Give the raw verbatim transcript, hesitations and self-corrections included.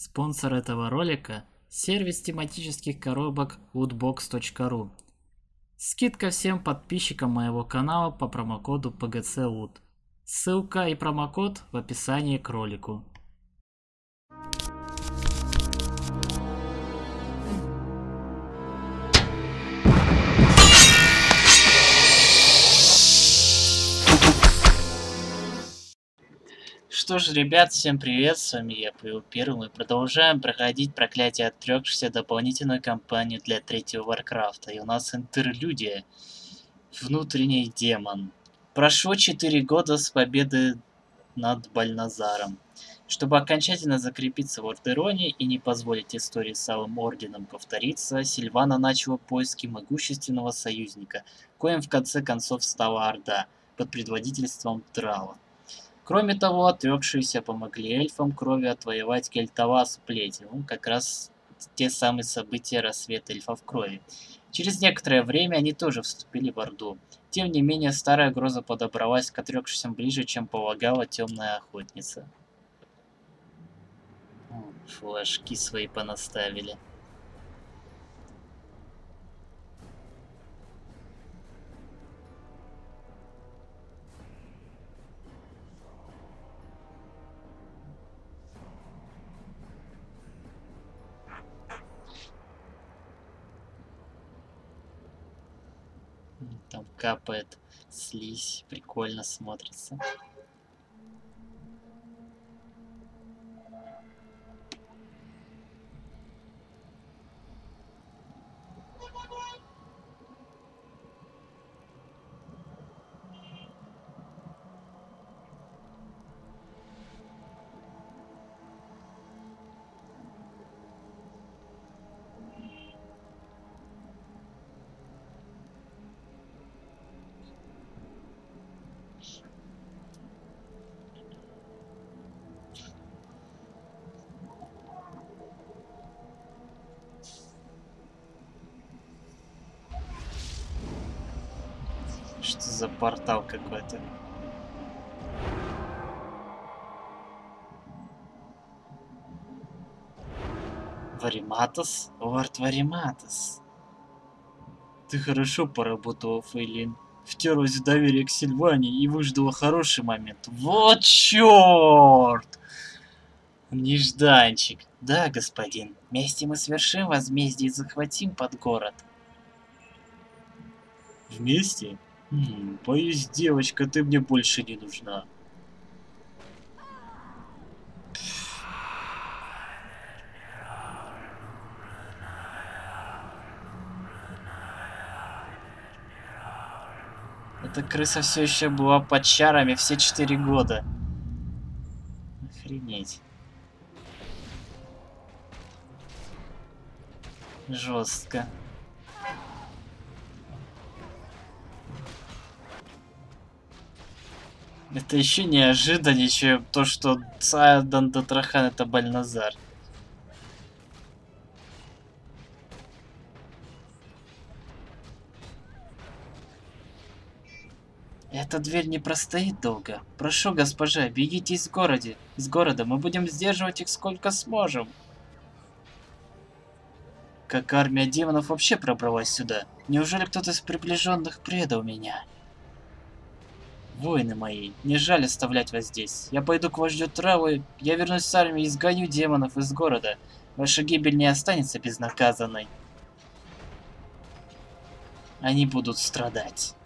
Спонсор этого ролика – сервис тематических коробок lootbox точка ру. Скидка всем подписчикам моего канала по промокоду пи джи си лут. Ссылка и промокод в описании к ролику. Что ж, ребят, всем привет, с вами я, Павел Первый. Мы продолжаем проходить проклятие отрекшихся, дополнительную кампанию для третьего Варкрафта. И у нас интерлюдия. Внутренний демон. Прошло четыре года с победы над Бальназаром. Чтобы окончательно закрепиться в Ордероне и не позволить истории с Алым Орденом повториться, Сильвана начала поиски могущественного союзника, коим в конце концов стала Орда, под предводительством Трала. Кроме того, отрекшиеся помогли эльфам крови отвоевать Кельтавас плети. Ну, как раз те самые события рассвета эльфов крови. Через некоторое время они тоже вступили в Орду. Тем не менее, старая гроза подобралась к отрекшимся ближе, чем полагала темная охотница. Флажки свои понаставили. Там капает слизь, прикольно смотрится. Что за портал какой-то? Вариматас? Лорд Вариматас. Ты хорошо поработала, Фейлин. Втерлась в доверие к Сильване и выждала хороший момент. Вот черт! Нежданчик. Да, господин. Вместе мы свершим возмездие и захватим под город. Вместе? Хм, боюсь, девочка, ты мне больше не нужна. Эта крыса все еще была под чарами все четыре года. Охренеть. Жестко. Это еще неожиданнее, чем то, что Цаэдан Датрахан это Бальназар. Эта дверь не простоит долго. Прошу, госпожа, бегите из города. Из города мы будем сдерживать их сколько сможем. Как армия демонов вообще пробралась сюда? Неужели кто-то из приближенных предал меня? Воины мои, не жаль оставлять вас здесь. Я пойду к вождю Травы, я вернусь с армией и изгоню демонов из города. Ваша гибель не останется безнаказанной. Они будут страдать.